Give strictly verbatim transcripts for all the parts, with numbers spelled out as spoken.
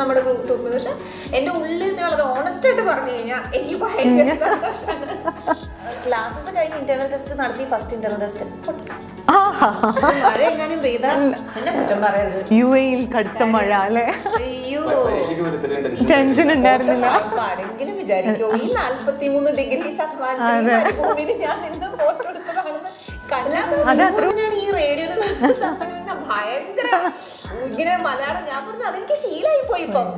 നമ്മുടെ group talk എന്ന് പക്ഷെ എന്റെ ഉള്ളിൽ നിന്ന് വളരെ ഓണസ്റ്റ് ആയിട്ട് പറഞ്ഞു കഴിഞ്ഞാൽ എനിക്ക് ഭയങ്കര സന്തോഷമാണ്. ക്ലാസ്സസ് കഴിഞ്ഞ് ഇന്റർണൽ ടെസ്റ്റ് നടത്തി ഫസ്റ്റ് ഇന്റർണൽ ടെസ്റ്റ് മഴയെങ്ങാനും പെയ്താൽ എന്നെ കുറ്റം പറയരുത്. യു എയിൽ കടുത്ത മഴ അല്ലേ? അയ്യോ ടെൻഷൻ ഉണ്ടായിരുന്നില്ല. ആരെങ്കിലും വിചാരിക്കോ ഈ നാല്പത്തി മൂന്ന് ഡിഗ്രി ശതമാനം ഞാൻ നിന്ന് ഫോട്ടോ എടുത്തതാണെന്ന് ഈ റേഡിയോയിൽ സംസാരിക്കുന്ന ഭയങ്കര ഇങ്ങനെ മലയാളം ഞാൻ പറഞ്ഞു അതെനിക്ക് ശീലമായി പോയി. ഇപ്പം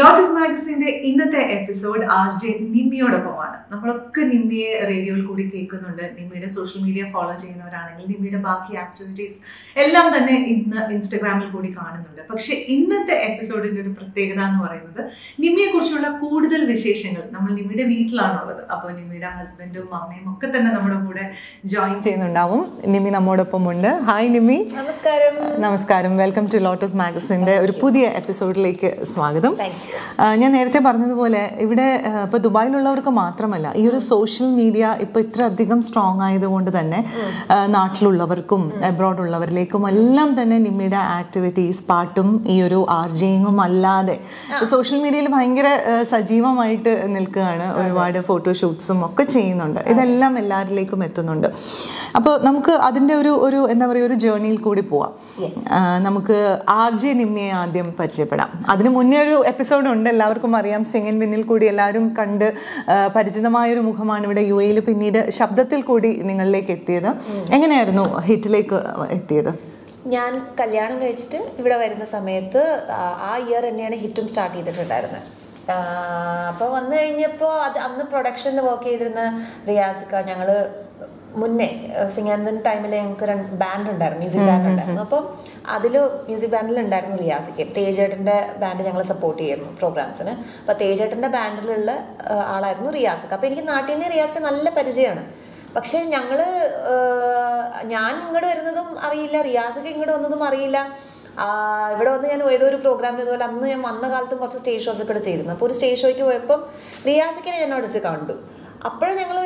ലോട്ടസ് മാഗസിന്റെ ഇന്നത്തെ എപ്പിസോഡ് ആർ ജെ നിമ്മിയോടൊപ്പമാണ്. നമ്മളൊക്കെ നിമ്മിയെ റേഡിയോയിൽ കൂടി കേൾക്കുന്നുണ്ട്. നിമ്മിയുടെ സോഷ്യൽ മീഡിയ ഫോളോ ചെയ്യുന്നവരാണെങ്കിൽ നിമ്മിയുടെ ബാക്കി ആക്ടിവിറ്റീസ് എല്ലാം തന്നെ ഇന്ന് ഇൻസ്റ്റഗ്രാമിൽ കൂടി കാണുന്നുണ്ട്. പക്ഷേ ഇന്നത്തെ എപ്പിസോഡിന്റെ ഒരു പ്രത്യേകത എന്ന് പറയുന്നത് നിമ്മിയെ കുറിച്ചുള്ള കൂടുതൽ വിശേഷങ്ങൾ നമ്മൾ നിമ്മിയുടെ വീട്ടിലാണുള്ളത്. അപ്പോൾ നിമ്മിയുടെ ഹസ്ബൻഡും അമ്മയും ഒക്കെ തന്നെ നമ്മുടെ കൂടെ ജോയിൻ ചെയ്യുന്നുണ്ടാവും. നിമ്മി നമ്മോടൊപ്പം ഉണ്ട്. ഹായ് നിമ്മി. നമസ്കാരം. നമസ്കാരം. വെൽക്കം ടു ലോട്ടസ് മാഗസിന്റെ ഒരു പുതിയ എപ്പിസോഡിലേക്ക് സ്വാഗതം. ഞാൻ നേരത്തെ പറഞ്ഞതുപോലെ ഇവിടെ ഇപ്പോൾ ദുബായിലുള്ളവർക്ക് മാത്രമല്ല ഈ ഒരു സോഷ്യൽ മീഡിയ ഇപ്പോൾ ഇത്ര അധികം സ്ട്രോങ് ആയതുകൊണ്ട് തന്നെ നാട്ടിലുള്ളവർക്കും അബ്രോഡുള്ളവരിലേക്കും എല്ലാം തന്നെ നിമ്മിയുടെ ആക്ടിവിറ്റീസ് പാട്ടും ഈ ഒരു ആർജിങ്ങും അല്ലാതെ സോഷ്യൽ മീഡിയയിൽ ഭയങ്കര സജീവമായിട്ട് നിൽക്കുകയാണ്. ഒരുപാട് ഫോട്ടോഷൂട്ട്സും ഒക്കെ ചെയ്യുന്നുണ്ട്. ഇതെല്ലാം എല്ലാവരിലേക്കും എത്തുന്നുണ്ട്. അപ്പോൾ നമുക്ക് അതിൻ്റെ ഒരു ഒരു എന്താ പറയുക ഒരു ജേർണിയിൽ കൂടി പോവാം. നമുക്ക് ആർജെ നിമ്മിയെ ആദ്യം പരിചയപ്പെടാം. അതിന് മുന്നേ ഒരു എപ്പിസോഡുണ്ട്, എല്ലാവർക്കും അറിയാം. സിംഗിൻ പിന്നിൽ കൂടി എല്ലാവരും കണ്ട് പരിചിതമായൊരു മുഖമാണ് ഇവിടെ യു എയിൽ പിന്നീട് ശബ്ദത്തിൽ കൂടി നിങ്ങളിലേക്ക് എത്തിയത്. എങ്ങനെയായിരുന്നു ഹിറ്റിലേക്ക് എത്തിയത്? ഞാൻ കല്യാണം കഴിച്ചിട്ട് ഇവിടെ വരുന്ന സമയത്ത് ആ ഇയർ തന്നെയാണ് ഹിറ്റും സ്റ്റാർട്ട് ചെയ്തിട്ടുണ്ടായിരുന്നത്. അപ്പോൾ വന്നു കഴിഞ്ഞപ്പോൾ അത് അന്ന് പ്രൊഡക്ഷനിൽ വർക്ക് ചെയ്തിരുന്ന റിയാസിക്ക, ഞങ്ങൾ മുന്നേ സിംഗാനന്ദൻ ടൈമിൽ ഞങ്ങൾക്ക് രണ്ട് ബാൻഡ് ഉണ്ടായിരുന്നു, മ്യൂസിക് ബാൻഡ് ഉണ്ടായിരുന്നു. അപ്പം അതിൽ മ്യൂസിക് ബാൻഡിലുണ്ടായിരുന്നു റിയാസിക്ക്. തേജേട്ടൻ്റെ ബാൻഡ് ഞങ്ങൾ സപ്പോർട്ട് ചെയ്യുന്നു പ്രോഗ്രാംസിന്. അപ്പോൾ തേജേട്ടൻ്റെ ബാൻഡിലുള്ള ആളായിരുന്നു റിയാസിക്ക്. അപ്പോൾ എനിക്ക് നാട്ടിൽ നിന്ന് റിയാസിക്ക് നല്ല പരിചയമാണ്. പക്ഷേ ഞങ്ങൾ ഞാൻ ഇങ്ങോട്ട് വരുന്നതും അറിയില്ല, റിയാസിക്ക് ഇങ്ങോട്ട് വന്നതും അറിയില്ല. ഇവിടെ വന്ന് ഞാൻ ഏതോ ഒരു പ്രോഗ്രാമിന് ഇതുപോലെ അന്ന് ഞാൻ വന്ന കാലത്തും കുറച്ച് സ്റ്റേജ് ഷോസ് ഒക്കെ ചെയ്തിരുന്നു. അപ്പോൾ ഒരു സ്റ്റേജ് ഷോയ്ക്ക് പോയപ്പം റിയാസിക്കിനെ ഞാൻ അടിച്ച് കണ്ടു. അപ്പോഴും ഞങ്ങൾ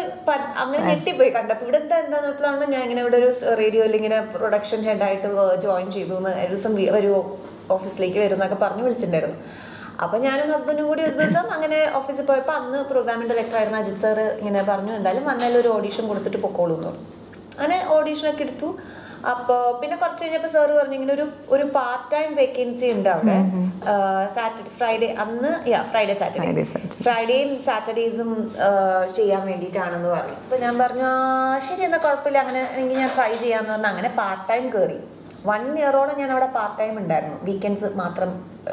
അങ്ങനെ ഞെട്ടിപ്പോയി കണ്ടപ്പോൾ ഇവിടെ എന്താ എന്താണെന്നപ്പോഴാണ് ഞാൻ ഇങ്ങനെ ഇവിടെ ഒരു റേഡിയോയിൽ ഇങ്ങനെ പ്രൊഡക്ഷൻ ഹെഡായിട്ട് ജോയിൻ ചെയ്തു എന്ന് ഒരു ദിവസം ഒരു ഓഫീസിലേക്ക് വരും എന്നൊക്കെ പറഞ്ഞ് വിളിച്ചിട്ടുണ്ടായിരുന്നു. അപ്പം ഞാനും ഹസ്ബൻഡും കൂടി ഒരു ദിവസം അങ്ങനെ ഓഫീസിൽ പോയപ്പോൾ അന്ന് പ്രോഗ്രാമിൻ്റെ ഡയറക്ടർ ആയിരുന്ന അജിത് സാർ ഇങ്ങനെ പറഞ്ഞു എന്തായാലും വന്നാലും ഒരു ഓഡീഷൻ കൊടുത്തിട്ട് പൊക്കോളൂ എന്ന് പറഞ്ഞു. അങ്ങനെ ഓഡീഷനൊക്കെ എടുത്തു. അപ്പോൾ പിന്നെ കുറച്ച് കഴിഞ്ഞപ്പോൾ സാറ് പറഞ്ഞു ഇങ്ങനെ ഒരു ഒരു പാർട്ട് ടൈം വേക്കൻസി ഉണ്ട് അവിടെ. സാറ്റർഡേ ഫ്രൈഡേ അന്ന് യാ ഫ്രൈഡേ സാറ്റർഡേ ഫ്രൈഡേയും സാറ്റർഡേസും ചെയ്യാൻ വേണ്ടിയിട്ടാണെന്ന് പറഞ്ഞു. അപ്പോൾ ഞാൻ പറഞ്ഞു ആ ശരി എന്നാൽ കുഴപ്പമില്ല, അങ്ങനെ എനിക്ക് ഞാൻ ട്രൈ ചെയ്യാമെന്ന് പറഞ്ഞു. അങ്ങനെ പാർട്ട് ടൈം കയറി. വൺ ഇയറോളം ഞാൻ അവിടെ പാർട്ട് ടൈം ഉണ്ടായിരുന്നു, വീക്കെൻഡ്സ് മാത്രം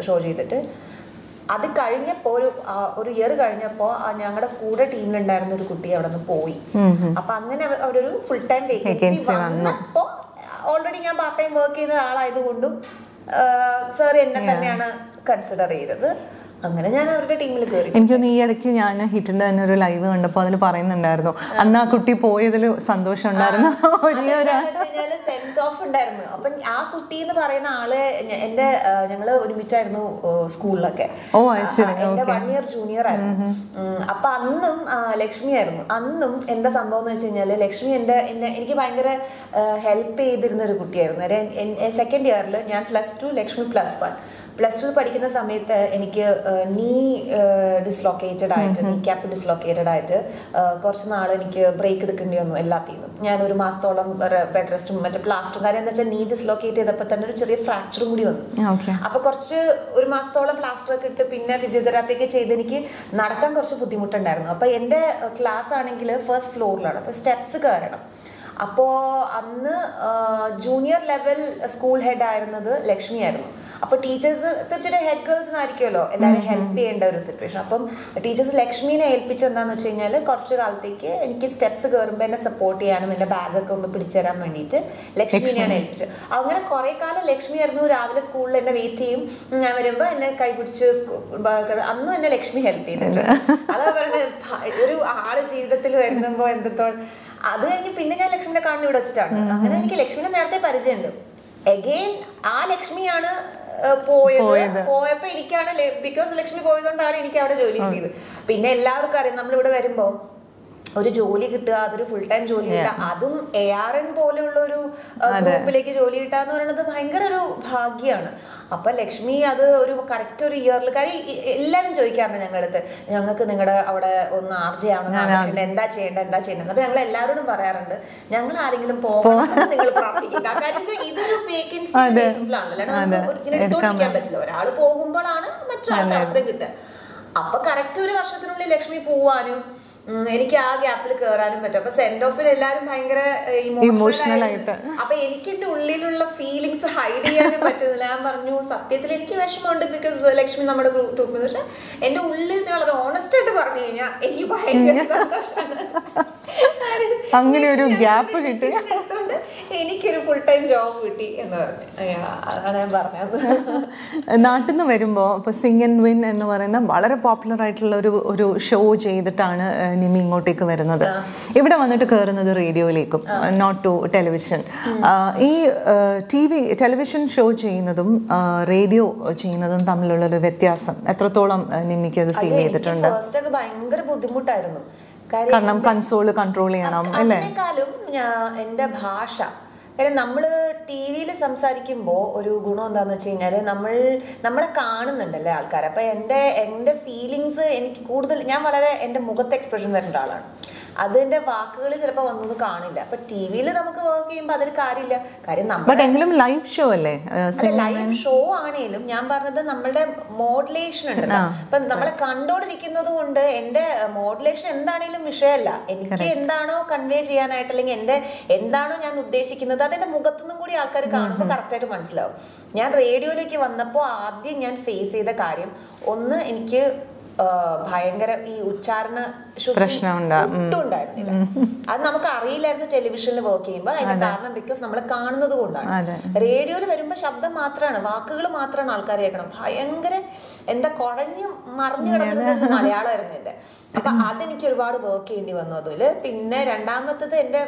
ഷോ ചെയ്തിട്ട്. അത് കഴിഞ്ഞപ്പോൾ ഒരു ഒരു ഇയർ കഴിഞ്ഞപ്പോൾ ഞങ്ങളുടെ കൂടെ ടീമിലുണ്ടായിരുന്ന ഒരു കുട്ടി അവിടെ നിന്ന് പോയി. അപ്പൊ അങ്ങനെ അവരൊരു ഫുൾ ടൈം വേക്കൻസി വന്നപ്പോൾ ഓൾറെഡി ഞാൻ പാർട്ട് ടൈം വർക്ക് ചെയ്യുന്ന ഒരാളായതുകൊണ്ടും സാർ എന്നെ തന്നെയാണ് കൺസിഡർ ചെയ്തത്. അങ്ങനെ ഞാൻ അവരുടെ ടീമിൽ കയറി. എനിക്കൊന്ന് ഈ ഇടയ്ക്ക് ഞാൻ ഹിറ്റിന്റെ തന്നെ ഒരു ലൈവ് കണ്ടപ്പോൾ അതിൽ പറയുന്നുണ്ടായിരുന്നു അന്ന് ആ കുട്ടി പോയതിൽ സന്തോഷം ഉണ്ടായിരുന്നു. സെൻസ് ഓഫ് ഉണ്ടായിരുന്നു. അപ്പൊ ആ കുട്ടി എന്ന് പറയുന്ന ആള് എന്റെ ഞങ്ങള് ഒരുമിച്ചായിരുന്നു സ്കൂളിലൊക്കെ. എന്റെ വൺ ഇയർ ജൂനിയർ ആയിരുന്നു. അപ്പൊ അന്നും ലക്ഷ്മി ആയിരുന്നു. അന്നും എന്താ സംഭവം എന്ന് വെച്ച് കഴിഞ്ഞാല് ലക്ഷ്മി എന്റെ എനിക്ക് ഭയങ്കര ഹെൽപ്പ് ചെയ്തിരുന്ന ഒരു കുട്ടിയായിരുന്നു. സെക്കൻഡ് ഇയറിൽ ഞാൻ plus two, Lakshmi plus one. Plus two പഠിക്കുന്ന സമയത്ത് എനിക്ക് നീ ഡിസ്ലോക്കേറ്റഡ് ആയിട്ട് നീ ക്യാപ്പ് ഡിസ്ലോക്കേറ്റഡ് ആയിട്ട് കുറച്ച് നാൾ എനിക്ക് ബ്രേക്ക് എടുക്കേണ്ടി വന്നു എല്ലാത്തിൽ നിന്നും. ഞാനൊരു മാസത്തോളം ബെഡ് റെസ്റ്റും മറ്റേ പ്ലാസ്റ്ററും. കാര്യം എന്താ വെച്ചാൽ നീ ഡിസ്ലോക്കേറ്റ് ചെയ്തപ്പോൾ തന്നെ ഒരു ചെറിയ ഫ്രാക്ചറും കൂടി വന്നു. അപ്പോൾ കുറച്ച് ഒരു മാസത്തോളം പ്ലാസ്റ്ററൊക്കെ ഇട്ട് പിന്നെ ഫിസിയോതെറാപ്പി ഒക്കെ ചെയ്ത് എനിക്ക് നടക്കാൻ കുറച്ച് ബുദ്ധിമുട്ടുണ്ടായിരുന്നു. അപ്പോൾ എൻ്റെ ക്ലാസ് ആണെങ്കിൽ ഫസ്റ്റ് ഫ്ലോറിലാണ്. അപ്പോൾ സ്റ്റെപ്സ് കയറണം. അപ്പോൾ അന്ന് ജൂനിയർ ലെവൽ സ്കൂൾ ഹെഡ് ആയിരുന്നത് ലക്ഷ്മി ആയിരുന്നു. അപ്പോൾ ടീച്ചേഴ്സ് തീർച്ചയായിട്ടും ഹെഡ് ഗേൾസിന് ആയിരിക്കുമല്ലോ എല്ലാവരും ഹെൽപ്പ് ചെയ്യേണ്ട ഒരു സിറ്റുവേഷൻ. അപ്പം ടീച്ചേഴ്സ് ലക്ഷ്മീനെ ഏൽപ്പിച്ചെന്താണെന്ന് വെച്ച് കഴിഞ്ഞാൽ കുറച്ച് കാലത്തേക്ക് എനിക്ക് സ്റ്റെപ്സ് കയറുമ്പോൾ എന്നെ സപ്പോർട്ട് ചെയ്യാനും എൻ്റെ ബാഗൊക്കെ ഒന്ന് പിടിച്ചു തരാൻ വേണ്ടിയിട്ട് ലക്ഷ്മിനെയാണ് ഏൽപ്പിച്ചത്. അങ്ങനെ കുറേ കാലം ലക്ഷ്മി ആയിരുന്നു രാവിലെ സ്കൂളിൽ എന്നെ വെയിറ്റ് ചെയ്യും, ഞാൻ വരുമ്പോൾ എന്നെ കൈപിടിച്ച് അന്നും എന്നെ ലക്ഷ്മി ഹെൽപ്പ് ചെയ്തിട്ടുണ്ട്. അതാ പറയുന്നത് ഒരു ആള് ജീവിതത്തിൽ വരുമ്പോൾ എന്തത്തോളം. അത് കഴിഞ്ഞ് പിന്നെ ഞാൻ ലക്ഷ്മിനെ കാണുന്ന ഇവിടെ വെച്ചിട്ടാണ്. അങ്ങനെ എനിക്ക് ലക്ഷ്മിനെ നേരത്തെ പരിചയമുണ്ട്. എഗെയിൻ ആ ലക്ഷ്മിയാണ് പോയത് പോയപ്പോ എനിക്കാണ്, ബിക്കോസ് ലക്ഷ്മി പോയതുകൊണ്ടാണ് എനിക്ക് അവിടെ ജോലി കിട്ടിയത്. പിന്നെ എല്ലാവർക്കും അറിയാം നമ്മളിവിടെ വരുമ്പോ ഒരു ജോലി കിട്ടുക, അതൊരു ഫുൾ ടൈം ജോലി കിട്ടുക, അതും എ ആർ എൻ പോലെയുള്ള ഒരു ഗ്രൂപ്പിലേക്ക് ജോലി കിട്ടുക എന്ന് പറയുന്നത് ഭയങ്കര ഒരു ഭാഗ്യമാണ്. അപ്പൊ ലക്ഷ്മി അത് ഒരു കറക്റ്റ് ഒരു ഇയറിൽ കാര്യം എല്ലാവരും ചോദിക്കാറുണ്ട് ഞങ്ങളടുത്ത്, ഞങ്ങൾക്ക് നിങ്ങളുടെ അവിടെ ഒന്ന് ആർജയാവണം, എന്താ ചെയ്യേണ്ടത് എന്താ ചെയ്യേണ്ടത്. അപ്പൊ ഞങ്ങൾ എല്ലാവരോടും പറയാറുണ്ട് ഞങ്ങൾ ആരെങ്കിലും പോകണം, നിങ്ങൾ പ്രാർത്ഥിക്കുക. കാര്യം ഇതൊരു വേക്കൻസി ബേസിസിലാണല്ലോ, നമുക്ക് എടുത്തോണ്ടിരിക്കാൻ പറ്റില്ല. ഒരാൾ പോകുമ്പോഴാണ് മറ്റൊരാൾക്ക് അവസരം കിട്ടുക. അപ്പൊ കറക്റ്റ് ഒരു വർഷത്തിനുള്ളിൽ ലക്ഷ്മി പോവാനും എനിക്ക് ആ ഗ്യാപ്പിൽ കേറാനും പറ്റും. അപ്പൊ സെൻഡ് ഓഫിൽ എല്ലാരും ഭയങ്കര ഇമോഷണൽ ആയിട്ട്, അപ്പൊ എനിക്ക് എന്റെ ഉള്ളിലുള്ള ഫീലിംഗ്സ് ഹൈഡ് ചെയ്യാനും പറ്റുന്നില്ല. ഞാൻ പറഞ്ഞു സത്യത്തിൽ എനിക്ക് വിഷമമുണ്ട് ബിക്കോസ് ലക്ഷ്മി നമ്മുടെ ഗ്രൂപ്പ്, പക്ഷെ എന്റെ ഉള്ളിൽ വളരെ ഓണസ്റ്റ് ആയിട്ട് പറഞ്ഞു കഴിഞ്ഞാൽ എനിക്ക് ഭയങ്കര സന്തോഷമാണ് അങ്ങനെ ഒരു ഗ്യാപ്പ് കിട്ടി, എനിക്കൊരു ഫുൾ ടൈം ജോബ് കിട്ടി എന്ന് പറഞ്ഞു. അതാണ് ഞാൻ പറഞ്ഞത്. നാട്ടിൽ നിന്ന് വരുമ്പോൾ ഇപ്പോൾ സിംഗ് ആൻഡ് വിൻ എന്ന് പറയുന്ന വളരെ പോപ്പുലർ ആയിട്ടുള്ള ഒരു ഒരു ഷോ ചെയ്തിട്ടാണ് നിമി ഇങ്ങോട്ടേക്ക് വരുന്നത്. ഇവിടെ വന്നിട്ട് കയറുന്നത് റേഡിയോയിലേക്കും, നോട്ട് ടു ടെലിവിഷൻ. ഈ ടി വി ടെലിവിഷൻ ഷോ ചെയ്യുന്നതും റേഡിയോ ചെയ്യുന്നതും തമ്മിലുള്ളൊരു വ്യത്യാസം എത്രത്തോളം നിമിക്ക് അത് ഫീൽ ചെയ്തിട്ടുണ്ട്? ഭയങ്കര ബുദ്ധിമുട്ടായിരുന്നു, കാരണം കൺസോൾ കൺട്രോൾ ചെയ്യണം. അതിനേക്കാളും എന്റെ ഭാഷ, കാര്യം നമ്മള് ടി വിയിൽ സംസാരിക്കുമ്പോൾ ഒരു ഗുണം എന്താന്ന് വെച്ച് കഴിഞ്ഞാല് നമ്മൾ നമ്മളെ കാണുന്നുണ്ടല്ലേ ആൾക്കാർ. അപ്പൊ എന്റെ എന്റെ ഫീലിങ്സ് എനിക്ക് കൂടുതൽ, ഞാൻ വളരെ എന്റെ മുഖത്ത് എക്സ്പ്രഷൻ വരുന്ന ഒരാളാണ്, അതിന്റെ വാക്കുകളിൽ ചിലപ്പോൾ വന്നൊന്നും കാണില്ല. അപ്പൊ ടി വിയിൽ നമുക്ക് വർക്ക് ചെയ്യുമ്പോൾ അതിന് കാര്യമില്ല, കാര്യം നമ്മൾ ലൈവ് ഷോ അല്ലേ. ലൈവ് ഷോ ആണെങ്കിലും ഞാൻ പറഞ്ഞത് നമ്മളുടെ മോഡുലേഷൻ ഉണ്ടല്ലോ, അപ്പൊ നമ്മളെ കണ്ടോണ്ടിരിക്കുന്നത് കൊണ്ട് എന്റെ മോഡുലേഷൻ എന്താണെങ്കിലും വിഷയമല്ല. എനിക്ക് എന്താണോ കൺവേ ചെയ്യാനായിട്ട് അല്ലെങ്കിൽ എന്റെ എന്താണോ ഞാൻ ഉദ്ദേശിക്കുന്നത് അതെന്റെ മുഖത്തുനിന്നും കൂടി ആൾക്കാർ കാണുമ്പോൾ കറക്റ്റായിട്ട് മനസ്സിലാവും. ഞാൻ റേഡിയോയിലേക്ക് വന്നപ്പോൾ ആദ്യം ഞാൻ ഫേസ് ചെയ്ത കാര്യം ഒന്ന്, എനിക്ക് ഭയങ്കര ഈ ഉച്ചാരണ പ്രശ്നം ഉണ്ടായിരുന്നില്ല. അത് നമുക്ക് അറിയില്ലായിരുന്നു ടെലിവിഷനിൽ വർക്ക് ചെയ്യുമ്പോൾ. അതിന് കാരണം ബിക്കോസ് നമ്മൾ കാണുന്നത് കൊണ്ടാണ്. റേഡിയോയിൽ വരുമ്പോൾ ശബ്ദം മാത്രമാണ്, വാക്കുകൾ മാത്രമാണ് ആൾക്കാർ കേൾക്കണം. ഭയങ്കര എന്താ കുഴഞ്ഞു മറിഞ്ഞു കിടക്കുന്നത് മലയാളമായിരുന്നു എന്റെ. അപ്പൊ അതെനിക്ക് ഒരുപാട് വർക്ക് ചെയ്യേണ്ടി വന്നു അതില്. പിന്നെ രണ്ടാമത്തത് എന്റെ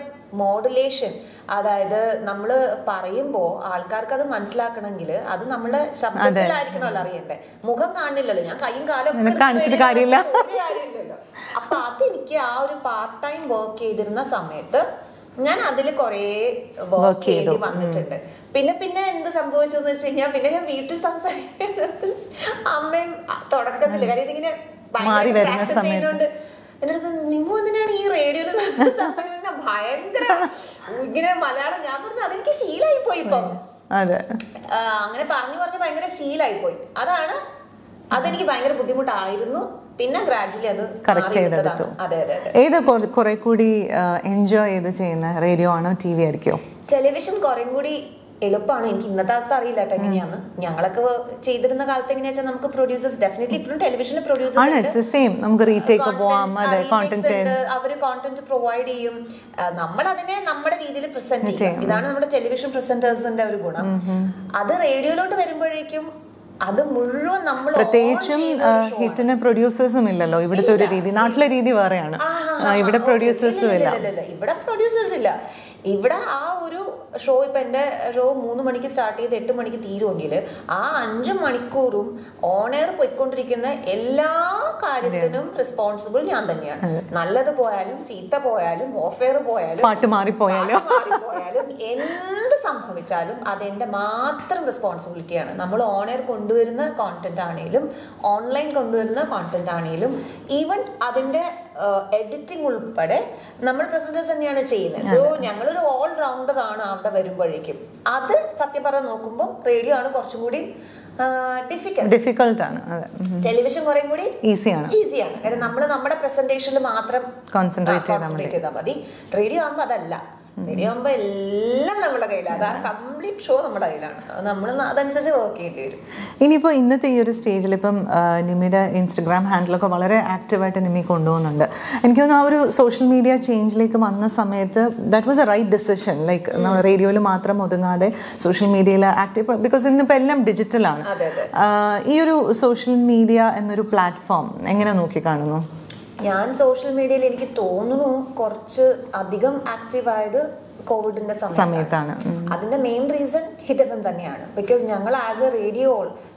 മോഡുലേഷൻ, അതായത് നമ്മൾ പറയുമ്പോൾ ആൾക്കാർക്ക് അത് മനസ്സിലാക്കണമെങ്കിൽ അത് നമ്മുടെ ശബ്ദത്തിലായിരിക്കണമല്ലോ അറിയണ്ടേ, മുഖം കാണില്ലല്ലോ, ഞാൻ കൈയും കാലും കാണിച്ചിട്ട് കാര്യമില്ല, ഒരു കാര്യമില്ലല്ലോ. അപ്പൊ അതെനിക്ക് ആ ഒരു പാർട്ട് ടൈം വർക്ക് ചെയ്തിരുന്ന സമയത്ത് ഞാൻ അതിൽ കുറേ വർക്ക് ചെയ്ത് വന്നിട്ടുണ്ട്. പിന്നെ പിന്നെ എന്ത് സംഭവിച്ചെന്ന് വെച്ച് കഴിഞ്ഞാൽ പിന്നെ ഞാൻ വീട്ടിൽ സംസാരിക്കുന്നത് അമ്മയും തുടക്കത്തില്ല, കാര്യം ഇതിങ്ങനെ പ്രാക്ടീസ് ചെയ്യുന്നുണ്ട്. എന്നിട്ട് നിമു എന്തിനാണ് ഈ റേഡിയോയിൽ സംസാരിക്കുന്ന ഭയങ്കര ഇങ്ങനെ മലയാളം, ഞാൻ പറഞ്ഞു അതെനിക്ക് ശീലമായി പോയി. ഇപ്പം അങ്ങനെ പറഞ്ഞു പറഞ്ഞ് ഭയങ്കര ശീലമായി പോയി. അതാണ് അതെനിക്ക് ഭയങ്കര ബുദ്ധിമുട്ടായിരുന്നു. പിന്നെ ഗ്രാജുവലി അത് കറക്റ്റ് ചെയ്തെടുത്തു. ഏത് കുറെ കൂടി എൻജോയ് ചെയ്ത് ചെയ്യുന്ന റേഡിയോ ആണോ ടി വി ആയിരിക്കോ? ടെലിവിഷൻ കുറെ കൂടി എളുപ്പമാണ്. എനിക്ക് ഇന്നത്തെ അവസ്ഥ അറിയില്ല കേട്ടോ എങ്ങനെയാണ്. ഞങ്ങളൊക്കെ ചെയ്തിരുന്ന കാലത്ത് എങ്ങനെയാ നമുക്ക് പ്രൊഡ്യൂസേഴ്സ് ഡെഫിനറ്റ്ലി ഇപ്പോഴും ടെലിവിഷനിൽ അവര് കോണ്ടന്റ് പ്രൊവൈഡ് ചെയ്യും, നമ്മൾ അതിനെ നമ്മുടെ രീതിയിൽ പ്രസന്റ് ചെയ്യും. ഇതാണ് നമ്മുടെ ടെലിവിഷൻ പ്രസന്റേഴ്സിന്റെ ഒരു ഗുണം. അത് റേഡിയോയിലോട്ട് വരുമ്പോഴേക്കും അത് മുഴുവൻ നമ്മൾ, പ്രത്യേകിച്ചും ഹിറ്റിന് പ്രൊഡ്യൂസേഴ്സും ഇല്ലല്ലോ. ഇവിടുത്തെ ഒരു രീതി, നാട്ടിലെ രീതി വേറെയാണ്. ഇവിടെ പ്രൊഡ്യൂസേഴ്സും ഇല്ല, ഇവിടെ പ്രൊഡ്യൂസേഴ്സ് ഇല്ല. ഇവിടെ ആ ഒരു ഷോ ഇപ്പം എൻ്റെ ഷോ മൂന്ന് മണിക്ക് സ്റ്റാർട്ട് ചെയ്ത് എട്ട് മണിക്ക് തീരുമെങ്കിൽ ആ അഞ്ച് മണിക്കൂറും ഓൺ എയർ പോയിക്കൊണ്ടിരിക്കുന്ന എല്ലാ കാര്യത്തിനും റെസ്പോൺസിബിൾ ഞാൻ തന്നെയാണ്. നല്ലത് പോയാലും ചീത്ത പോയാലും ഓഫ് എയർ പോയാലും പാട്ട് മാറിപ്പോയാലും മാറിപ്പോയാലും എന്ത് സംഭവിച്ചാലും അതെൻ്റെ മാത്രം റെസ്പോൺസിബിലിറ്റിയാണ്. നമ്മൾ ഓൺ എയർ കൊണ്ടുവരുന്ന കോണ്ടന്റ് ആണെങ്കിലും ഓൺലൈൻ കൊണ്ടുവരുന്ന കോണ്ടന്റ് ആണെങ്കിലും ഈവൻ അതിൻ്റെ എഡിറ്റിംഗ് ഉൾപ്പെടെ നമ്മൾ പ്രസന്റേഴ്സ് തന്നെയാണ് ചെയ്യുന്നത്. സോ ഞങ്ങളൊരു ഓൾ റൗണ്ടർ ആണ് അവിടെ വരുമ്പോഴേക്കും. അത് സത്യം പറഞ്ഞ് നോക്കുമ്പോൾ റേഡിയോ ആണ് കുറച്ചും കൂടി ഡിഫിക്കൽട്ടാണ്, ടെലിവിഷൻ കുറെ കൂടി ഈസിയാണ്. ഈസിയാണ് കാരണം നമ്മൾ നമ്മുടെ പ്രസന്റേഷനിൽ മാത്രം കോൺസെൻട്രേറ്റ് ചെയ്താൽ മതി. റേഡിയോ ആകുമ്പോൾ അതല്ല, വീഡിയോ ആകുമ്പോൾ എല്ലാം നമ്മുടെ കയ്യിലാണ്, അതാണ് കംപ്ലീറ്റ് ഷോ നമ്മുടെ കയ്യിലാണ്. നമ്മൾ അതനുസരിച്ച് വർക്ക് ചെയ്യേണ്ടി വരും. ഇനിയിപ്പോൾ ഇന്നത്തെ ഈ ഒരു സ്റ്റേജിൽ ഇപ്പം നിമിയുടെ ഇൻസ്റ്റഗ്രാം ഹാൻഡിലൊക്കെ വളരെ ആക്റ്റീവായിട്ട് നിമി കൊണ്ടുപോകുന്നുണ്ട്. എനിക്ക് തോന്നുന്നു ആ ഒരു സോഷ്യൽ മീഡിയ ചേഞ്ചിലേക്ക് വന്ന സമയത്ത് that was a right decision. Like റേഡിയോയിൽ മാത്രം ഒതുങ്ങാതെ സോഷ്യൽ മീഡിയയിൽ ആക്റ്റീവ്, ബിക്കോസ് ഇന്നിപ്പോൾ എല്ലാം ഡിജിറ്റലാണ്. ഈ ഒരു സോഷ്യൽ മീഡിയ എന്നൊരു പ്ലാറ്റ്ഫോം എങ്ങനെ നോക്കിക്കാണുന്നു? ഞാൻ സോഷ്യൽ മീഡിയയിൽ എനിക്ക് തോന്നുന്നു കുറച്ച് അധികം ആക്റ്റീവ് ആയത് കോവിഡിന്റെ സമയത്താണ്. അതിന്റെ main reason hit F M തന്നെയാണ്. ബിക്കോസ് ഞങ്ങൾ ആസ് എ റേഡിയോ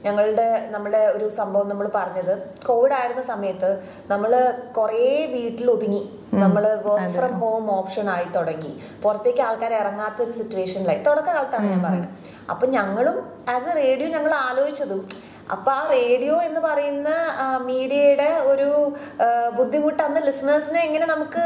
ഞങ്ങളുടെ നമ്മുടെ ഒരു സംഭവം നമ്മൾ പറഞ്ഞത്, കോവിഡ് ആയിരുന്ന സമയത്ത് നമ്മൾ കുറേ വീട്ടിൽ ഒതുങ്ങി, നമ്മൾ വർക്ക് ഫ്രം ഹോം ഓപ്ഷൻ ആയി തുടങ്ങി, പുറത്തേക്ക് ആൾക്കാർ ഇറങ്ങാത്തൊരു സിറ്റുവേഷനിലായി തുടക്കകാലത്താണ് ഞാൻ പറയുന്നത്. അപ്പൊ ഞങ്ങളും ആസ് എ റേഡിയോ ഞങ്ങൾ ആലോചിച്ചതും, അപ്പൊ ആ റേഡിയോ എന്ന് പറയുന്ന മീഡിയയുടെ ഒരു ബുദ്ധിമുട്ട് അന്ന് ലിസണേഴ്സിനെ എങ്ങനെ നമുക്ക്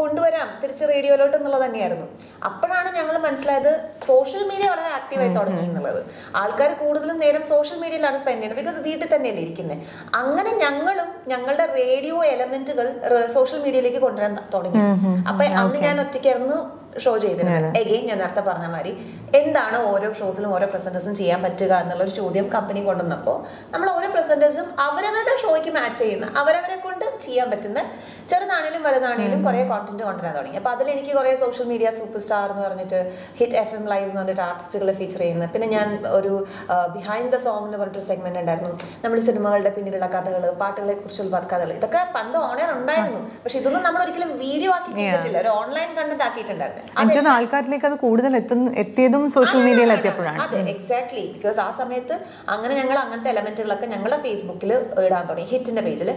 കൊണ്ടുവരാം തിരിച്ച് റേഡിയോയിലോട്ട് എന്നുള്ളത് തന്നെയായിരുന്നു. അപ്പോഴാണ് ഞങ്ങൾ മനസ്സിലായത് സോഷ്യൽ മീഡിയ വളരെ ആക്റ്റീവായി തുടങ്ങി എന്നുള്ളത്. ആൾക്കാർ കൂടുതലും നേരം സോഷ്യൽ മീഡിയയിലാണ് സ്പെൻഡ് ചെയ്യുന്നത്, ബിക്കോസ് വീട്ടിൽ തന്നെയല്ലേ ഇരിക്കുന്നത്. അങ്ങനെ ഞങ്ങളും ഞങ്ങളുടെ റേഡിയോ എലമെന്റുകൾ സോഷ്യൽ മീഡിയയിലേക്ക് കൊണ്ടുവരാൻ തുടങ്ങി. അപ്പൊ അന്ന് ഞാൻ ഒറ്റയ്ക്കായിരുന്നു ഷോ ചെയ്തിരുന്നത്. എഗെയിൻ ഞാൻ നേരത്തെ പറഞ്ഞ മാതിരി എന്താണ് ഓരോ ഷോസിലും ഓരോ പ്രസന്റേഴ്സും ചെയ്യാൻ പറ്റുക എന്നുള്ളൊരു ചോദ്യം കമ്പനി കൊണ്ടുവന്നപ്പോൾ നമ്മൾ ഓരോ പ്രസന്റേഴ്സും അവരവരുടെ ഷോയ്ക്ക് മാച്ച് ചെയ്യുന്ന, അവരവരെ കൊണ്ട് ചെയ്യാൻ പറ്റുന്ന ചെറുതാണേലും വലുതാണേലും കുറെ കോണ്ടന്റ് കൊണ്ടുവരാൻ തുടങ്ങി. അപ്പൊ അതിലെനിക്ക് കുറെ സോഷ്യൽ മീഡിയ സൂപ്പർ സ്റ്റാർ എന്ന് പറഞ്ഞിട്ട് ഹിറ്റ് എഫ് എം ലൈവ് എന്ന് പറഞ്ഞിട്ട് ആർട്ടിസ്റ്റുകളെ ഫീച്ചർ ചെയ്യുന്നത്, പിന്നെ ഞാൻ ഒരു ബിഹൈൻഡ് ദ സോങ് എന്ന് പറഞ്ഞിട്ടൊരു സെഗ്മെന്റ് ഉണ്ടായിരുന്നു, നമ്മൾ സിനിമകളുടെ പിന്നിലുള്ള കഥകൾ, പാട്ടുകളെ കുറിച്ചുള്ള കഥകൾ. ഇതൊക്കെ പണ്ട് ഓൺലൈൻ ഉണ്ടായിരുന്നു, പക്ഷെ ഇതൊന്നും നമ്മൾ ഒരിക്കലും വീഡിയോ ആക്കി ചെയ്തിട്ടില്ല, ഒരു ഓൺലൈൻ കണ്ടന്റ് ആക്കിയിട്ടുണ്ടായിരുന്നു. ആൾക്കാരിലേക്ക് അത് കൂടുതൽ എത്തിയതും സോഷ്യൽ മീഡിയയിൽ എത്തിയപ്പോഴാണ്. അതെ, എക്സാക്ട്ലി. ബിക്കോസ് ആ സമയത്ത് അങ്ങനെ ഞങ്ങൾ അങ്ങനത്തെ എലമെന്റുകളൊക്കെ ഞങ്ങളുടെ ഫേസ്ബുക്കിൽ ഇടാൻ തുടങ്ങി, ഹിറ്റിന്റെ പേജിൽ,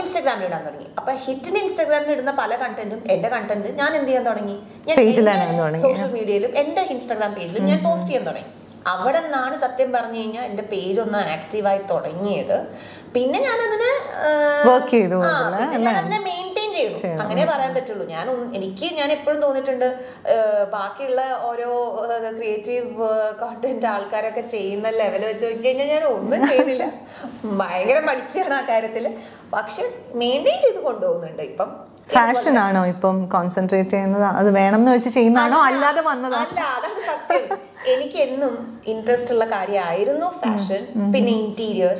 ഇൻസ്റ്റാഗ്രാമിൽ ഇടാൻ തുടങ്ങി. അപ്പൊ ഹിറ്റിന് ഇൻസ്റ്റാഗ്രാമിൽ ഇടുന്ന പല കണ്ടന്റും എന്റെ കണ്ടന്റ് ഞാൻ എന്ത് ചെയ്യാൻ തുടങ്ങി, ഞാൻ സോഷ്യൽ മീഡിയയിലും എന്റെ ഇൻസ്റ്റാഗ്രാം പേജിലും ഞാൻ പോസ്റ്റ് ചെയ്യാൻ തുടങ്ങി. അവിടെ നിന്നാണ് സത്യം പറഞ്ഞു കഴിഞ്ഞാൽ എന്റെ പേജ് ഒന്ന് ആക്റ്റീവായി തുടങ്ങിയത്. പിന്നെ ഞാനതിനെ വർക്ക് ചെയ്തു, ഞാനതിനെ മെയിൻറ്റെയിൻ ചെയ്തു, അങ്ങനെ പറയാൻ പറ്റുള്ളൂ. ഞാൻ എനിക്ക് ഞാൻ എപ്പോഴും തോന്നിയിട്ടുണ്ട് ബാക്കിയുള്ള ഓരോ ക്രിയേറ്റീവ് കോണ്ടന്റ് ആൾക്കാരൊക്കെ ചെയ്യുന്ന ലെവൽ വെച്ച് നോക്കി കഴിഞ്ഞാൽ ഞാൻ ഒന്നും ചെയ്യുന്നില്ല, ഭയങ്കര പഠിച്ചാണ് ആ കാര്യത്തില്. പക്ഷെ മെയിൻറ്റെയിൻ ചെയ്ത് കൊണ്ടുപോകുന്നുണ്ട്. ഇപ്പം ഫാഷൻ ആണോ ഇപ്പം കോൺസെൻട്രേറ്റ് ചെയ്യുന്നത്, അത് വേണം എന്ന് വെച്ച് ചെയ്യുന്നതാണോ അല്ലാതെ വന്നതാണോ? അതാണ് സത്യം. എനിക്ക് എന്നും ഇൻട്രസ്റ്റ് ഉള്ള കാര്യമായിരുന്നു ഫാഷൻ, പിന്നെ ഇന്റീരിയർ.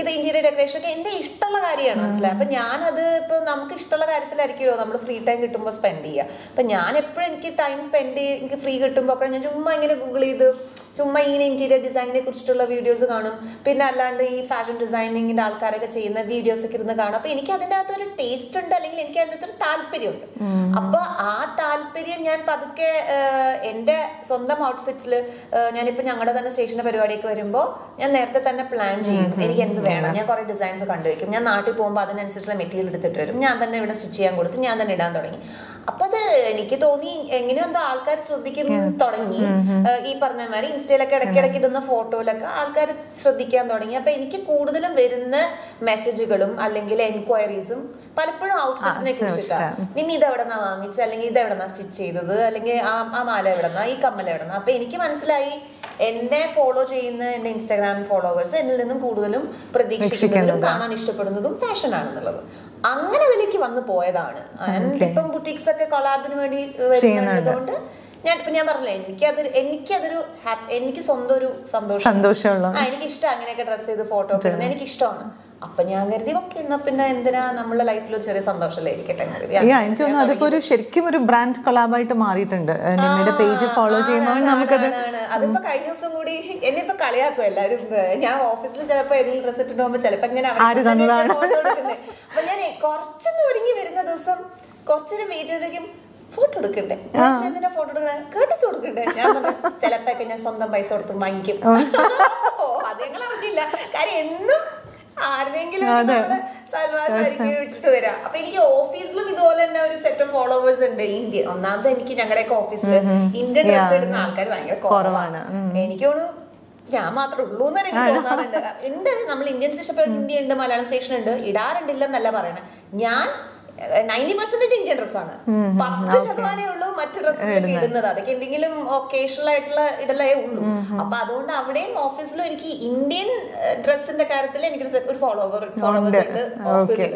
ഇത് ഇന്റീരിയർ ഡെക്കറേഷൻ ഒക്കെ എന്റെ ഇഷ്ടമുള്ള കാര്യമാണ്, മനസ്സിലായി. അപ്പൊ ഞാനത് ഇപ്പൊ നമുക്ക് ഇഷ്ടമുള്ള കാര്യത്തിലായിരിക്കുമല്ലോ നമ്മൾ ഫ്രീ ടൈം കിട്ടുമ്പോൾ സ്പെൻഡ് ചെയ്യുക. അപ്പൊ ഞാൻ എപ്പോഴും എനിക്ക് ടൈം സ്പെൻഡ് ചെയ്ത് എനിക്ക് ഫ്രീ കിട്ടുമ്പോൾ ഒക്കെ ഞാൻ ചുമ്മാ ഇങ്ങനെ ഗൂഗിൾ ചെയ്ത് ചുമ്മാ ഇങ്ങനെ ഇന്റീരിയർ ഡിസൈനിനെ കുറിച്ചിട്ടുള്ള വീഡിയോസ് കാണും, പിന്നെ അല്ലാണ്ട് ഈ ഫാഷൻ ഡിസൈനിങ്ങിന്റെ ആൾക്കാരൊക്കെ ചെയ്യുന്ന വീഡിയോസ് ഒക്കെ ഇരുന്ന് കാണും. അപ്പൊ എനിക്ക് അതിൻ്റെ അകത്തൊരു ടേസ്റ്റ് ഉണ്ട്, അല്ലെങ്കിൽ എനിക്ക് അതിൻ്റെ അകത്തൊരു താല്പര്യമുണ്ട്. അപ്പൊ ആ താല്പര്യം ഞാൻ പതുക്കെ എൻ്റെ സ്വന്തം ഔട്ട്ഫിറ്റ്സിൽ ഞാനിപ്പോൾ ഞങ്ങളുടെ തന്നെ സ്റ്റേഷൻ്റെ പരിപാടിയൊക്കെ വരുമ്പോൾ ഞാൻ നേരത്തെ തന്നെ പ്ലാൻ ചെയ്യും, എനിക്ക് എന്ത് വേണം. ഞാൻ കുറെ ഡിസൈൻസ് കണ്ടുവയ്ക്കും, ഞാൻ നാട്ടിൽ പോകുമ്പോൾ അതിനനുസരിച്ചുള്ള മെറ്റീരിയൽ എടുത്തിട്ട് വരും, ഞാൻ തന്നെ ഇവിടെ സ്റ്റിച്ച് ചെയ്യാൻ കൊടുത്ത് ഞാൻ തന്നെ ഇടാൻ തുടങ്ങി. അപ്പൊ അത് എനിക്ക് തോന്നി എങ്ങനെയോ എന്തോ ആൾക്കാർ ശ്രദ്ധിക്കുന്നു തുടങ്ങി. ഈ പറഞ്ഞ മാതിരി ഇൻസ്റ്റയിലൊക്കെ ഇടയ്ക്കിടയ്ക്ക് ഇടുന്ന ഫോട്ടോയിലൊക്കെ ആൾക്കാർ ശ്രദ്ധിക്കാൻ തുടങ്ങി. അപ്പൊ എനിക്ക് കൂടുതലും വരുന്ന മെസ്സേജുകളും അല്ലെങ്കിൽ എൻക്വയറീസും പലപ്പോഴും ഔട്ട്ഫിറ്റ്സിനെ കുറിച്ചിട്ടാണ്. നിമി ഇതെവിടെന്നാ വാങ്ങിച്ചത്, അല്ലെങ്കിൽ ഇതെവിടെന്നാ സ്റ്റിച്ച് ചെയ്തത്, അല്ലെങ്കിൽ ആ ആ മാല എവിടെന്നാ, ഈ കമ്മൽ എവിടെന്നാ. അപ്പൊ എനിക്ക് മനസ്സിലായി എന്നെ ഫോളോ ചെയ്യുന്ന എന്റെ ഇൻസ്റ്റാഗ്രാം ഫോളോവേഴ്സ് എന്നിൽ നിന്നും കൂടുതലും പ്രതീക്ഷിക്കുന്നതും കാണാൻ ഇഷ്ടപ്പെടുന്നതും ഫാഷൻ ആണെന്നുള്ളത്. അങ്ങനെ അതിലേക്ക് വന്നു പോയതാണ്. ഇപ്പം ബുട്ടീക്സ് ഒക്കെ കൊളാബിന് വേണ്ടി വരുന്നതുകൊണ്ട് ഞാൻ ഇപ്പൊ ഞാൻ പറഞ്ഞില്ലേ എനിക്കത് എനിക്കതൊരു എനിക്ക് സ്വന്തം ഒരു സന്തോഷം, ആ എനിക്ക് ഇഷ്ടം അങ്ങനെയൊക്കെ ഡ്രസ് ചെയ്ത് ഫോട്ടോ എടുക്കുന്നത് എനിക്ക് ഇഷ്ടമാണ്. അപ്പൊ ഞാൻ കരുതി ഓക്കെ എന്നാ പിന്നെ എന്തിനാ നമ്മുടെ ലൈഫിൽ ഒരു ചെറിയ സന്തോഷമായിരിക്കട്ടെ. എനിക്ക് തോന്നുന്നു അതിപ്പോ ഒരു ശരിക്കും ഒരു ബ്രാൻഡ് കൊളാബായിട്ട് മാറിയിട്ടുണ്ട് നിങ്ങളുടെ പേജ് ഫോളോ ചെയ്യുമ്പോൾ നമുക്കത്. അതിപ്പോ കഴിഞ്ഞ ദിവസം കൂടി എന്നെ ഇപ്പൊ കളിയാക്കും എല്ലാവരും. ഞാൻ ഓഫീസിൽ ചിലപ്പോ ഏതെങ്കിലും ഡ്രസ് ഇട്ടിട്ട് പോകുമ്പോൾ ചിലപ്പോ ഞാൻ അപ്പൊ ഞാൻ കുറച്ചൊന്നും ഒരുങ്ങി വരുന്ന ദിവസം കുറച്ചൊരു വെയിറ്റ് ചെയ്തിരിക്കും, ഫോട്ടോ എടുക്കണ്ടേ, എന്തിനാ ഫോട്ടോ എടുക്കണേ, കേട്ടസ് കൊടുക്കണ്ടേ. ഞാൻ ചിലപ്പോഴൊക്കെ ഞാൻ സ്വന്തം പൈസ കൊടുത്ത് വാങ്ങിക്കും. ഓ അത് ഞങ്ങൾ അറിഞ്ഞില്ല, കാര്യം എന്നും ആരുടെങ്കിലും സൽവാർ സാരിക്ക് ഇട്ടിട്ട് വരാം. അപ്പൊ എനിക്ക് ഓഫീസിലും ഇതുപോലെ തന്നെ ഒരു സെറ്റ് ഓഫ് ഫോളോവേഴ്സ് ഉണ്ട്. ഇന്ത്യ ഒന്നാമത് എനിക്ക് ഞങ്ങളുടെയൊക്കെ ഓഫീസിൽ ഇന്ത്യൻ ഡ്രസ് ഇടുന്ന ആൾക്കാർ ഭയങ്കര കുറവാണ്. എനിക്ക് തോന്നുന്നു ഞാൻ മാത്രമേ ഉള്ളൂ എന്ന് എനിക്ക് തോന്നാറുണ്ട്. ഉണ്ട്, നമ്മൾ ഇന്ത്യൻ സ്റ്റേഷൻ, ഇന്ത്യ ഉണ്ട്, മലയാളം സ്റ്റേഷൻ ഉണ്ട്, ഇടാറുണ്ടില്ലെന്നല്ല പറയണേ. ഞാൻ ninety percent Indian dress ആണ്. പത്ത് ശതമാനേ ഉള്ളൂ മറ്റു ഡ്രസ്സൊക്കെ ഇടുന്നത്. അതൊക്കെ എന്തെങ്കിലും ഒക്കേഷണൽ ആയിട്ടുള്ള ഇടലേ ഉള്ളൂ. അപ്പൊ അതുകൊണ്ട് അവിടെയും ഓഫീസിലും എനിക്ക് ഇന്ത്യൻ ഡ്രസ്സിന്റെ കാര്യത്തിൽ എനിക്ക് ഒരു ഫോളോവർ ഫോളോവേഴ്സ് ഓഫീസിൽ.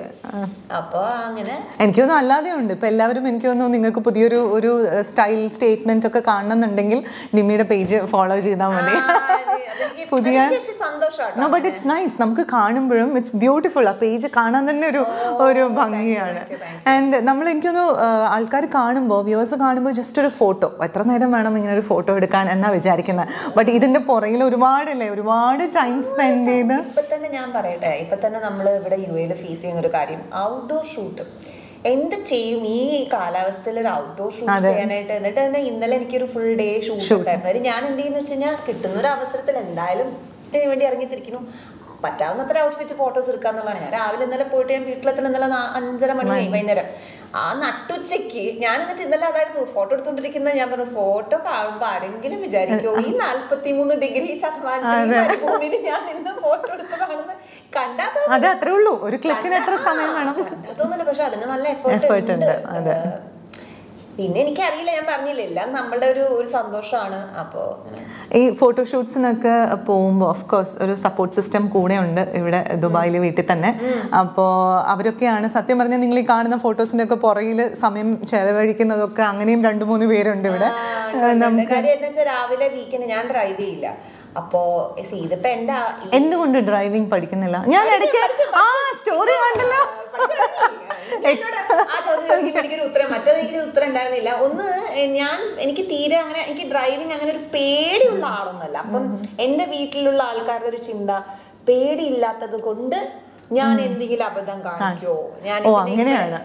അപ്പൊ അങ്ങനെ എനിക്കൊന്നും അല്ലാതെ ഉണ്ട്. ഇപ്പൊ എല്ലാവരും എനിക്ക് തോന്നുന്നു നിങ്ങൾക്ക് പുതിയൊരു ഒരു സ്റ്റൈൽ സ്റ്റേറ്റ്മെന്റ് ഒക്കെ കാണണമെന്നുണ്ടെങ്കിൽ നിമ്മിയുടെ പേജ് ഫോളോ ചെയ്താൽ മതി. പുതിയ നോ ബട്ട് ഇറ്റ്സ് നൈസ്. നമുക്ക് കാണുമ്പോഴും ഇറ്റ്സ് ബ്യൂട്ടിഫുൾ. ആ പേജ് കാണാൻ തന്നെ ഒരു ഒരു ഭംഗിയാണ്. ആൻഡ് നമ്മൾ എനിക്കൊന്ന് ആൾക്കാർ കാണുമ്പോൾ വ്യൂവേഴ്സ് കാണുമ്പോൾ ജസ്റ്റ് ഒരു ഫോട്ടോ എത്ര നേരം വേണം ഇങ്ങനെ ഒരു ഫോട്ടോ എടുക്കാൻ എന്നാ വിചാരിക്കുന്നത്. ബട്ട് ഇതിന്റെ പുറകിൽ ഒരുപാടല്ലേ ഒരുപാട് ടൈം സ്പെൻഡ് ചെയ്ത്. ഇപ്പൊ തന്നെ ഞാൻ പറയട്ടെ, ഇപ്പൊ തന്നെ നമ്മൾ ഇവിടെ യു എയിൽ ഫേസ് ചെയ്യുന്ന ഒരു കാര്യം ഔട്ട്ഡോർ ഷൂട്ട്. എന്ത് ചെയ്യും ഈ കാലാവസ്ഥയിൽ ഒരു ഔട്ട്ഡോർ ഷൂട്ട് ചെയ്യാനായിട്ട്? എന്നിട്ട് തന്നെ ഇന്നലെ എനിക്കൊരു ഫുൾ ഡേ ഷൂട്ട് ഉണ്ടായിരുന്നു. അത് ഞാൻ എന്ത് ചെയ്യുന്നു വെച്ച് കഴിഞ്ഞാൽ കിട്ടുന്ന ഒരു അവസരത്തിൽ എന്തായാലും ഇതിനു വേണ്ടി ഇറങ്ങിത്തിരിക്കുന്നു. പറ്റാവുന്നത്ര ഔട്ട്ഫിറ്റ് ഫോട്ടോസ് എടുക്കാന്നുള്ളതാണ്. ഞാൻ രാവിലെ ഇന്നലെ പോയിട്ട് ഞാൻ വീട്ടിലെത്തണം. ഇന്നലെ അഞ്ചര മണിയായി വൈകുന്നേരം. ആ നട്ടുച്ചയ്ക്ക് ഞാൻ എന്നിട്ട് ഇന്നലെ അതായിരുന്നു ഫോട്ടോ എടുത്തോണ്ടിരിക്കുന്നത്. ഞാൻ പറഞ്ഞു ഫോട്ടോ കാണുമ്പോ ആരെങ്കിലും വിചാരിക്കോ ഈ നാല്പത്തി മൂന്ന് ഡിഗ്രി ശതമാനത്തിൽ ഭൂമിയിൽ ഞാൻ നിന്ന് ഫോട്ടോ എടുത്ത് കാണുന്ന കണ്ടാത്തോന്നില്ല. പക്ഷെ അതിന് നല്ല എഫേർട്ട് ഉണ്ട്. പിന്നെ എനിക്കറിയില്ല, ഞാൻ പറഞ്ഞില്ല, എല്ലാം നമ്മളുടെ ഒരു ഒരു സന്തോഷമാണ്. അപ്പോൾ ഈ ഫോട്ടോഷൂട്ട്സിനൊക്കെ പോകുമ്പോൾ ഓഫ് കോഴ്സ് ഒരു സപ്പോർട്ട് സിസ്റ്റം കൂടെ ഉണ്ട് ഇവിടെ ദുബായിൽ വീട്ടിൽ തന്നെ. അപ്പോൾ അവരൊക്കെയാണ് സത്യം പറഞ്ഞാൽ നിങ്ങൾ ഈ കാണുന്ന ഫോട്ടോസിൻ്റെ ഒക്കെ പുറകിൽ സമയം ചെലവഴിക്കുന്നതൊക്കെ. അങ്ങനെയും രണ്ടു മൂന്ന് പേരുണ്ട് ഇവിടെ. രാവിലെ വീക്കെൻഡ് ഞാൻ ഡ്രൈവ് ചെയ്യില്ല. അപ്പോ ഇതിപ്പോ എന്താ എന്തുകൊണ്ട് ഡ്രൈവിംഗ് പഠിക്കുന്നില്ല? ഞാൻ ഇടയ്ക്ക് ആ സ്റ്റോറി കണ്ടല്ലോ. ആ ചോദ്യം എനിക്കൊരു ഉത്തരം മറ്റേത് എനിക്കൊരു ഉത്തരം ഉണ്ടായിരുന്നില്ല. ഒന്ന്, ഞാൻ എനിക്ക് തീരെ അങ്ങനെ എനിക്ക് ഡ്രൈവിംഗ് അങ്ങനെ ഒരു പേടിയുള്ള ആളൊന്നുമല്ല. അപ്പം എന്റെ വീട്ടിലുള്ള ആൾക്കാരുടെ ഒരു ചിന്ത പേടിയില്ലാത്തത് കൊണ്ട് ഞാൻ എന്തെങ്കിലും അബദ്ധം കാണിക്കോ? ഞാൻ അങ്ങനെയാണ്.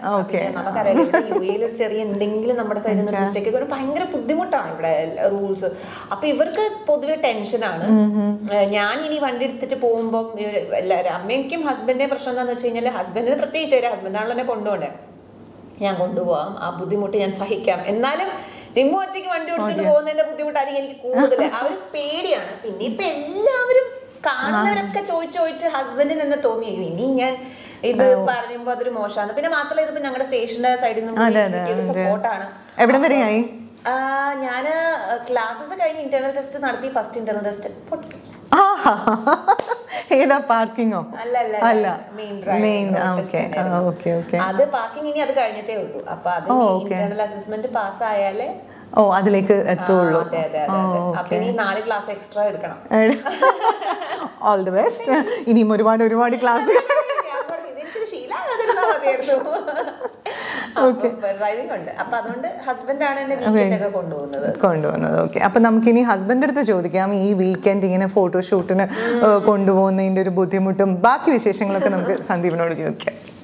നമുക്കറിയാം യു എയിൽ ഒരു ചെറിയ എന്തെങ്കിലും നമ്മുടെ സൈഡിൽ നിന്ന് മിസ്റ്റേക്ക് ഒരു ഭയങ്കര ബുദ്ധിമുട്ടാണ് ഇവിടെ റൂൾസ്. അപ്പൊ ഇവർക്ക് പൊതുവെ ടെൻഷനാണ്. ഞാൻ ഇനി വണ്ടി എടുത്തിട്ട് പോകുമ്പോൾ എല്ലാവരും അമ്മയ്ക്കും ഹസ്ബൻഡിന്റെ പ്രശ്നം എന്താണെന്ന് വെച്ച് കഴിഞ്ഞാൽ ഹസ്ബൻഡിന് പ്രത്യേകിച്ച് ഒരു ഹസ്ബൻഡാണല്ലോ എന്നെ കൊണ്ടുപോകണ്ടേ. ഞാൻ കൊണ്ടുപോകാം, ആ ബുദ്ധിമുട്ട് ഞാൻ സഹിക്കാം. എന്നാലും നിമ്മ ഒറ്റയ്ക്ക് വണ്ടി ഓടിച്ചിട്ട് പോകുന്നതിന്റെ ബുദ്ധിമുട്ടായിരിക്കും എനിക്ക് കൂടുതൽ. ആ ഒരു പേടിയാണ്. പിന്നെ ഇപ്പൊ എല്ലാവരും കാണുന്നവരൊക്കെ ചോദിച്ചു ചോദിച്ച് ഹസ്ബൻഡിന് തന്നെ തോന്നി ഇനി ഞാൻ ഇത് പറയുമ്പോ അതൊരു മോശമാണ്. പിന്നെ മാത്രമല്ല ഇതിപ്പോ ഞങ്ങളുടെ സ്റ്റേഷന്റെ സൈഡിൽ നിന്നും സപ്പോർട്ടാണ്. ഞാന് ക്ലാസ്സസ് കഴിഞ്ഞ് ഇന്റേണൽ ടെസ്റ്റ് നടത്തി. ഫസ്റ്റ് ഇന്റേണൽ ടെസ്റ്റ് പൊട്ടി. ഏതാ പാർക്കിംഗോ? അല്ല, അത് പാർക്കിംഗ് ഇനി അത് കഴിഞ്ഞിട്ടേ ഉള്ളൂ. അപ്പൊ അത് ഇന്റേണൽ അസസ്മെന്റ് പാസ് ആയാലേ ഓ അതിലേക്ക് എത്തുള്ളൂ. All the best. ഇനിയും ഒരുപാട് ഒരുപാട് ക്ലാസ്. കൊണ്ടുപോകുന്നത് ഓക്കെ. അപ്പൊ നമുക്കിനി ഹസ്ബൻഡ് അടുത്ത് ചോദിക്കാം ഈ വീക്കെൻഡ് ഇങ്ങനെ ഫോട്ടോഷൂട്ടിന് കൊണ്ടുപോകുന്നതിന്റെ ഒരു ബുദ്ധിമുട്ടും ബാക്കി വിശേഷങ്ങളൊക്കെ നമുക്ക് സന്ദീപിനോട് ചോദിക്കാം.